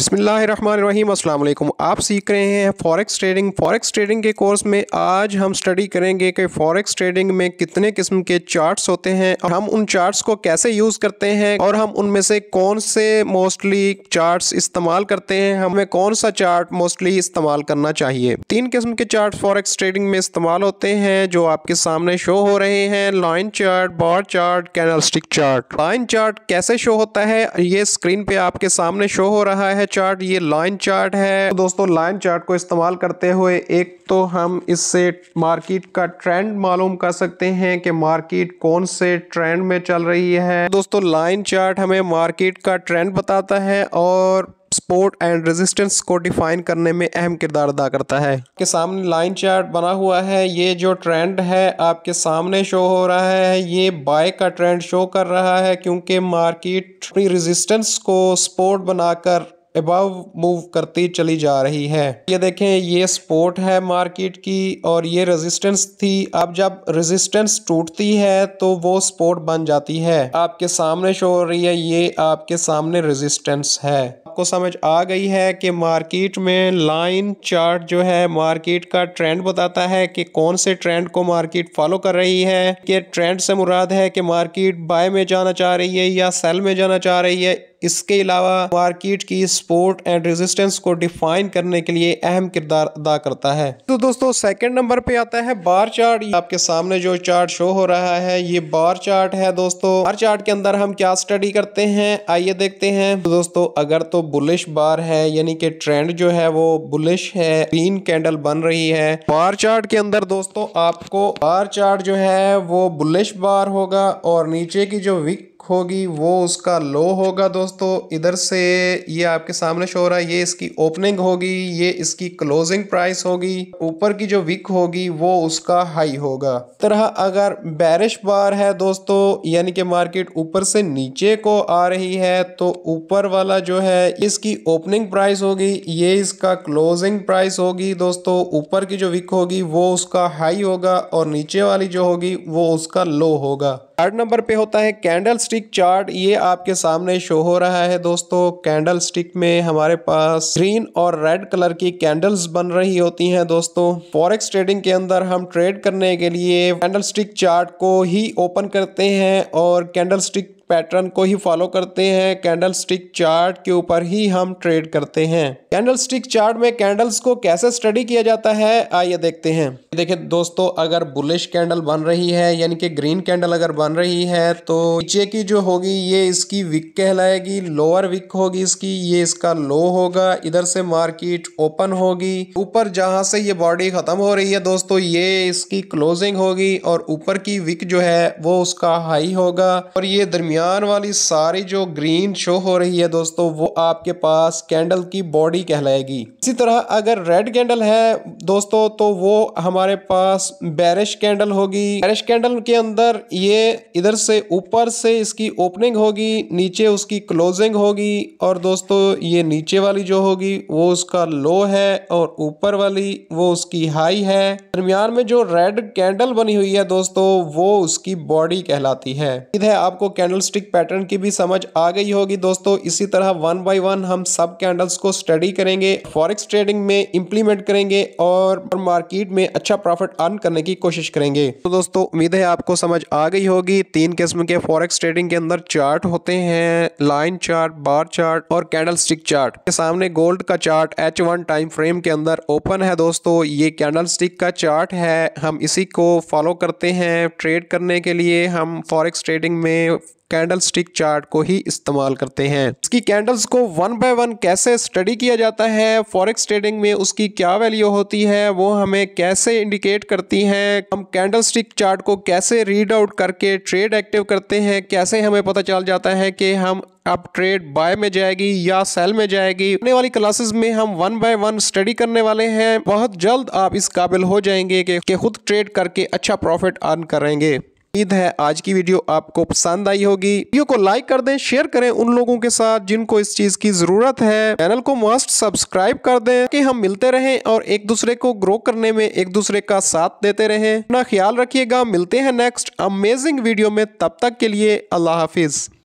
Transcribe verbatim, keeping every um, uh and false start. बिस्मिल्लाहिर्रहमानिर्रहीम, अस्सलाम वालेकुम। आप सीख रहे हैं फॉरेक्स ट्रेडिंग। फॉरेक्स ट्रेडिंग के कोर्स में आज हम स्टडी करेंगे कि फॉरेक्स ट्रेडिंग में कितने किस्म के चार्ट्स होते हैं, हम उन चार्ट्स को कैसे यूज़ करते हैं और हम उनमें से कौन से मोस्टली चार्ट्स इस्तेमाल करते हैं, हमें कौन सा चार्ट मोस्टली इस्तेमाल करना चाहिए। तीन किस्म के चार्ट फॉरेक्स ट्रेडिंग में इस्तेमाल होते हैं जो आपके सामने शो हो रहे हैं, line chart, bar chart, candlestick chart. Line chart कैसे शो होता है? ये स्क्रीन पे आपके सामने शो हो रहा है चार्ट, ये लाइन चार्ट है। तो दोस्तों, लाइन चार्ट को इस्तेमाल करते हुए एक तो हम इससे मार्केट का ट्रेंड मालूम कर सकते हैं कि मार्केट कौन से ट्रेंड में चल रही है। दोस्तों, लाइन चार्ट हमें मार्केट का ट्रेंड बताता है और सपोर्ट एंड रेजिस्टेंस को डिफाइन करने में अहम किरदार अदा करता है। के सामने लाइन चार्ट बना हुआ है, ये जो ट्रेंड है आपके सामने शो हो रहा है, ये बाय का ट्रेंड शो कर रहा है क्योंकि मार्केट अपनी रेजिस्टेंस को सपोर्ट बनाकर अबव मूव करती चली जा रही है। ये देखें, ये सपोर्ट है मार्केट की और ये रेजिस्टेंस थी। अब जब रेजिस्टेंस टूटती है तो वो सपोर्ट बन जाती है। आपके सामने शो हो रही है, ये आपके सामने रेजिस्टेंस है। आपको समझ आ गई है कि मार्केट में लाइन चार्ट जो है मार्केट का ट्रेंड बताता है कि कौन से ट्रेंड को मार्केट फॉलो कर रही है। कि ट्रेंड से मुराद है कि मार्केट बाय में जाना चाह रही है या सेल में जाना चाह रही है। इसके अलावा मार्केट की सपोर्ट एंड रेजिस्टेंस को डिफाइन करने के लिए अहम किरदार अदा करता है। तो दोस्तों, सेकंड नंबर पे आता है बार चार्ट। आपके सामने जो चार्ट शो हो रहा है ये बार चार्ट है। दोस्तों, बार चार्ट के अंदर हम क्या स्टडी करते हैं, आइए देखते हैं। तो दोस्तों, अगर तो बुलिश बार है यानी कि ट्रेंड जो है वो बुलिश है, ग्रीन कैंडल बन रही है। बार चार्ट के अंदर दोस्तों आपको बार चार्ट जो है वो बुलिश बार होगा और नीचे की जो विक होगी वो उसका लो होगा। दोस्तों, इधर से ये आपके सामने शो हो रहा है, ये इसकी ओपनिंग होगी, ये इसकी क्लोजिंग प्राइस होगी, ऊपर की जो विक होगी वो उसका हाई होगा। तरह अगर बैरिश बार है दोस्तों यानी कि मार्केट ऊपर से नीचे को आ रही है तो ऊपर वाला जो है इसकी ओपनिंग प्राइस होगी, ये इसका क्लोजिंग प्राइस होगी। दोस्तों, ऊपर की जो विक होगी वो उसका हाई होगा और नीचे वाली जो होगी वो उसका लो होगा। थर्ड नंबर पे होता है कैंडलस्टिक चार्ट। ये आपके सामने शो हो रहा है। दोस्तों, कैंडलस्टिक में हमारे पास ग्रीन और रेड कलर की कैंडल्स बन रही होती हैं। दोस्तों, फॉरेक्स ट्रेडिंग के अंदर हम ट्रेड करने के लिए कैंडलस्टिक चार्ट को ही ओपन करते हैं और कैंडलस्टिक पैटर्न को ही फॉलो करते हैं। कैंडलस्टिक चार्ट के ऊपर ही हम ट्रेड करते हैं। कैंडलस्टिक चार्ट में कैंडल्स को कैसे स्टडी किया जाता है, आइए देखते हैं। देखिए दोस्तों, अगर बुलिश कैंडल बन रही है यानी कि ग्रीन कैंडल अगर बन रही है तो नीचे की जो होगी ये इसकी विक कहलाएगी, लोअर विक होगी इसकी, ये इसका लो होगा। इधर से मार्केट ओपन होगी, ऊपर जहां से ये बॉडी खत्म हो रही है दोस्तों ये इसकी क्लोजिंग होगी और ऊपर की विक जो है वो उसका हाई होगा। और ये दरमियान यान वाली सारी जो ग्रीन शो हो रही है दोस्तों वो आपके पास कैंडल की बॉडी कहलाएगी। इसी तरह अगर रेड कैंडल है दोस्तों तो वो हमारे पास बैरिश कैंडल होगी। बैरिश कैंडल के अंदर ये इधर से ऊपर से इसकी ओपनिंग होगी, नीचे उसकी क्लोजिंग होगी और दोस्तों ये नीचे वाली जो होगी वो उसका लो है और ऊपर वाली वो उसकी हाई है। दरमियान में जो रेड कैंडल बनी हुई है दोस्तों वो उसकी बॉडी कहलाती है। आपको कैंडल स्टिक पैटर्न की भी समझ आ गई होगी। दोस्तों, इसी तरह वन बाय वन हम सब कैंडल्स को स्टडी करेंगे, फॉरेक्स ट्रेडिंग में इंप्लीमेंट करेंगे और मार्केट में अच्छा प्रॉफिट अर्न करने की कोशिश करेंगे। तो दोस्तों, उम्मीद है आपको समझ आ गई होगी। तीन किस्म के फॉरेक्स ट्रेडिंग के अंदर चार्ट होते हैं, लाइन चार्ट, बार चार्ट और कैंडल स्टिक चार्ट। के सामने गोल्ड का chart H one time frame के अंदर ओपन है। दोस्तों, ये कैंडल स्टिक का चार्ट है, हम इसी को फॉलो करते हैं ट्रेड करने के लिए। हम फॉरेक्स ट्रेडिंग में कैंडलस्टिक चार्ट को ही इस्तेमाल करते हैं। इसकी कैंडल्स को वन बाय वन कैसे स्टडी किया जाता है, फॉरेक्स ट्रेडिंग में उसकी क्या वैल्यू होती है, वो हमें कैसे इंडिकेट करती हैं, हम कैंडलस्टिक चार्ट को कैसे रीड आउट करके ट्रेड एक्टिव करते हैं, कैसे हमें पता चल जाता है कि हम अब ट्रेड बाय में जाएगी या सेल में जाएगी। आने वाली क्लासेस में हम वन बाय वन स्टडी करने वाले हैं। बहुत जल्द आप इस काबिल हो जाएंगे कि खुद ट्रेड करके अच्छा प्रॉफिट अर्न करेंगे। उम्मीद है आज की वीडियो आपको पसंद आई होगी। वीडियो को लाइक कर दें, शेयर करें उन लोगों के साथ जिनको इस चीज की जरूरत है। चैनल को मस्ट सब्सक्राइब कर दें कि हम मिलते रहें और एक दूसरे को ग्रो करने में एक दूसरे का साथ देते रहें। अपना ख्याल रखिएगा, मिलते हैं नेक्स्ट अमेजिंग वीडियो में। तब तक के लिए अल्लाह हाफिज।